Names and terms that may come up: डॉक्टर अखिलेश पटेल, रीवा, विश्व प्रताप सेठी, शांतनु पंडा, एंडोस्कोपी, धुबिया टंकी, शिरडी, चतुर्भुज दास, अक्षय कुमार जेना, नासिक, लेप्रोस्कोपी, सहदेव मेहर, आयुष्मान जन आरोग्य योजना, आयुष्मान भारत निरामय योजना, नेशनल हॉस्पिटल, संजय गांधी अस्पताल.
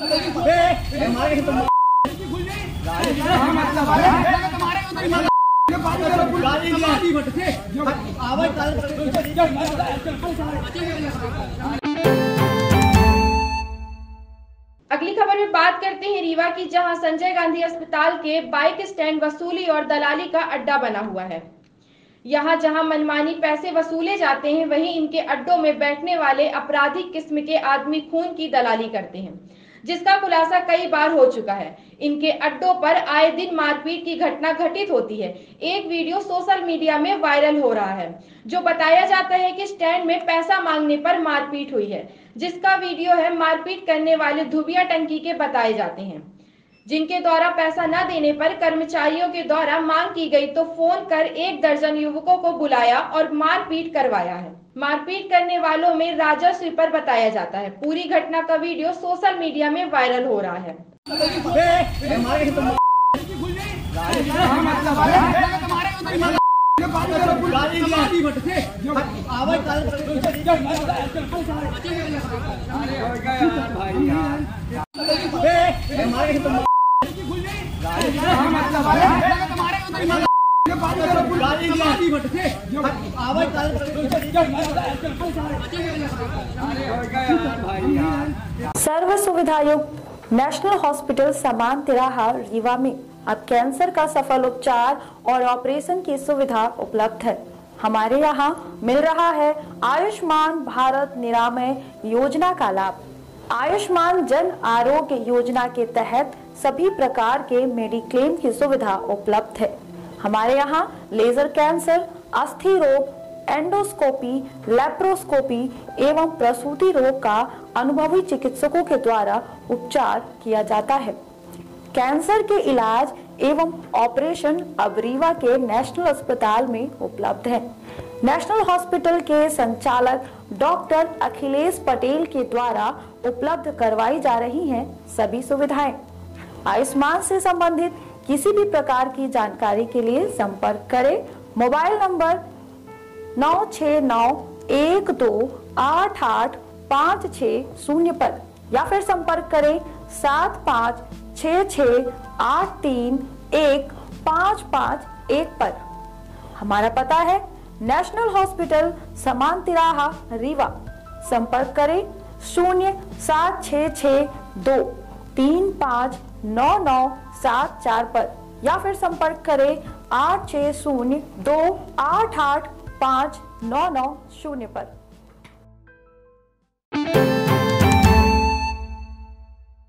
अगली खबर में बात करते हैं रीवा की, जहां संजय गांधी अस्पताल के बाइक स्टैंड वसूली और दलाली का अड्डा बना हुआ है। यहाँ जहाँ मनमानी पैसे वसूले जाते हैं, वहीं इनके अड्डों में बैठने वाले आपराधिक किस्म के आदमी खून की दलाली करते हैं, जिसका खुलासा कई बार हो चुका है। इनके अड्डों पर आए दिन मारपीट की घटना घटित होती है। एक वीडियो सोशल मीडिया में वायरल हो रहा है, जो बताया जाता है कि स्टैंड में पैसा मांगने पर मारपीट हुई है, जिसका वीडियो है। मारपीट करने वाले धुबिया टंकी के बताए जाते हैं, जिनके द्वारा पैसा न देने पर कर्मचारियों के द्वारा मांग की गई तो फोन कर 1 दर्जन युवकों को बुलाया और मारपीट करवाया है। मारपीट करने वालों में राजा स्वीपर बताया जाता है। पूरी घटना का वीडियो सोशल मीडिया में वायरल हो रहा है। सर्व सुविधायुक्त नेशनल हॉस्पिटल समान तिराहा रीवा में अब कैंसर का सफल उपचार और ऑपरेशन की सुविधा उपलब्ध है। हमारे यहाँ मिल रहा है आयुष्मान भारत निरामय योजना का लाभ। आयुष्मान जन आरोग्य योजना के तहत सभी प्रकार के मेडिक्लेम की सुविधा उपलब्ध है। हमारे यहाँ लेजर कैंसर, अस्थि रोग, एंडोस्कोपी, लेप्रोस्कोपी एवं प्रसूति रोग का अनुभवी चिकित्सकों के द्वारा उपचार किया जाता है। कैंसर के इलाज एवं ऑपरेशन अब रीवा के नेशनल अस्पताल में उपलब्ध है। नेशनल हॉस्पिटल के संचालक डॉक्टर अखिलेश पटेल के द्वारा उपलब्ध करवाई जा रही हैं सभी सुविधाएं। आयुष्मान से संबंधित किसी भी प्रकार की जानकारी के लिए संपर्क करें मोबाइल नंबर 9691288560 पर, या फिर संपर्क करें 7566831551 पर। हमारा पता है नेशनल हॉस्पिटल समान तिराहा रीवा। संपर्क करें 07662359974 पर, या फिर संपर्क करें 8602885990 पर।